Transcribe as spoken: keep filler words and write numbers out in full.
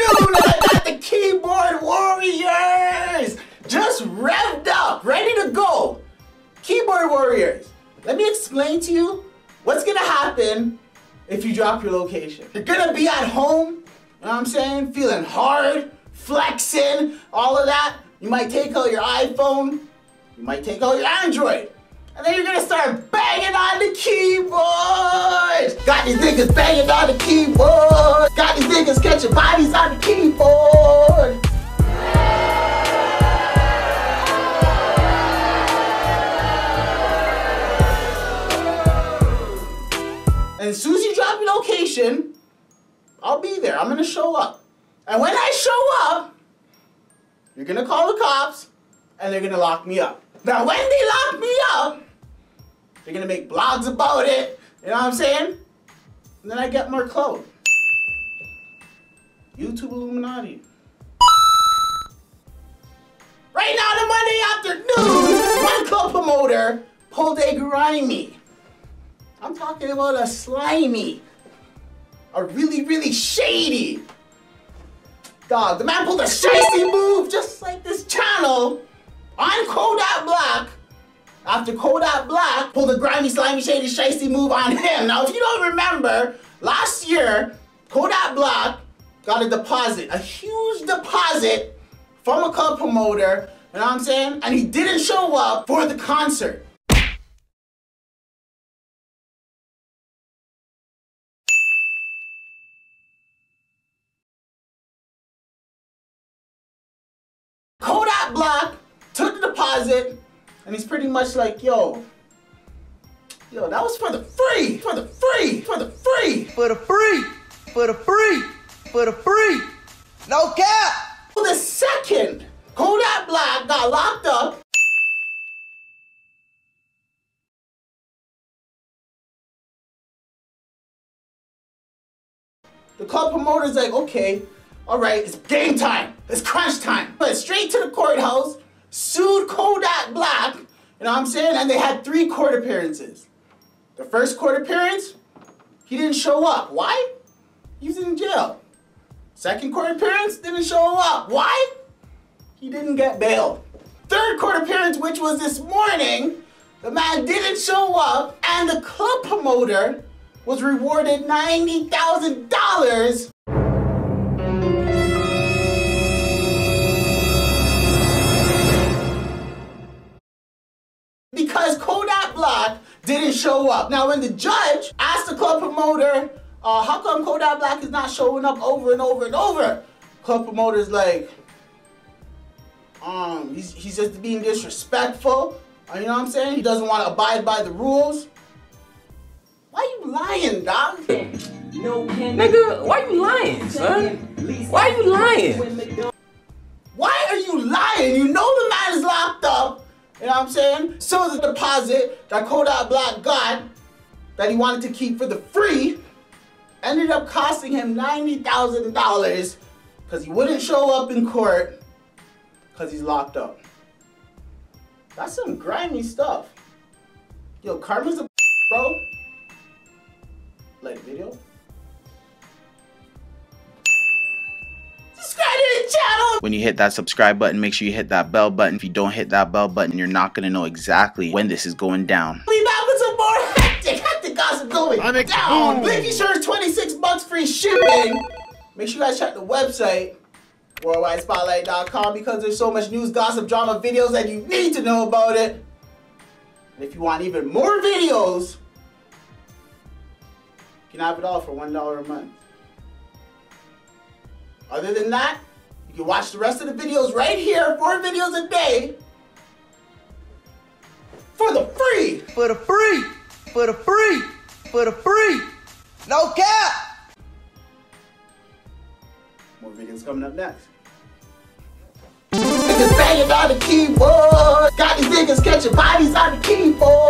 dude, I got the keyboard warriors just revved up, ready to go. Keyboard warriors, let me explain to you what's gonna happen if you drop your location. You're gonna be at home, you know what I'm saying, feeling hard, flexing, all of that. You might take out your iPhone, you might take out your Android, and then you're gonna start banging on the keyboard. Got these niggas banging on the keyboard. Got these niggas catching bodies on the keyboard. And as soon as you drop your location, I'll be there. I'm gonna show up. And when I show up, you're gonna call the cops and they're gonna lock me up. Now when they lock me up, they're gonna make blogs about it, you know what I'm saying? And then I get more clout. YouTube Illuminati. Right now, the Monday afternoon, one club promoter pulled a grimy. I'm talking about a slimy. A really, really shady. Dog, the man pulled a shady move just like this channel on Kodak Black. After Kodak Black pulled a grimy, slimy, shady, shady move on him. Now, if you don't remember, last year, Kodak Black got a deposit, a huge deposit from a club promoter, you know what I'm saying? And he didn't show up for the concert. Kodak Black took the deposit, and he's pretty much like, yo, yo, that was for the free, for the free, for the free, for the free, for the free, for the free, no cap. For the second Kodak Black got locked up, the club promoter's like, okay, all right, it's game time. It's crunch time. Went straight to the courthouse, sued Kodak Black, you know what I'm saying? And they had three court appearances. The first court appearance, he didn't show up. Why? He was in jail. Second court appearance, didn't show up. Why? He didn't get bail. Third court appearance, which was this morning, the man didn't show up, and the club promoter was rewarded ninety thousand dollars. Because Kodak Black didn't show up. Now when the judge asked the club promoter, uh, how come Kodak Black is not showing up over and over and over? Club promoter's like, um, he's, he's just being disrespectful. You know what I'm saying? He doesn't want to abide by the rules. Why you lying, dog? No, nigga, why you lying, son? Why you lying? Why are you lying? You know the man is locked up. You know what I'm saying? So the deposit that Kodak Black got, that he wanted to keep for the free, ended up costing him ninety thousand dollars because he wouldn't show up in court because he's locked up. That's some grimy stuff. Yo, karma's a bro. Like video. When you hit that subscribe button, make sure you hit that bell button. If you don't hit that bell button, you're not going to know exactly when this is going down. We'll be back with some more hectic, hectic gossip going I'm down. Blinky shirts, twenty-six bucks free shipping. Make sure you guys check the website, worldwide spotlight dot com, because there's so much news, gossip, drama, videos that you need to know about it. And if you want even more videos, you can have it all for one dollar a month. Other than that, you can watch the rest of the videos right here, four videos a day, for the free, for the free, for the free, for the free, no cap. More videos coming up next. Niggas banging on the keyboard, got these niggas catching bodies on the keyboard.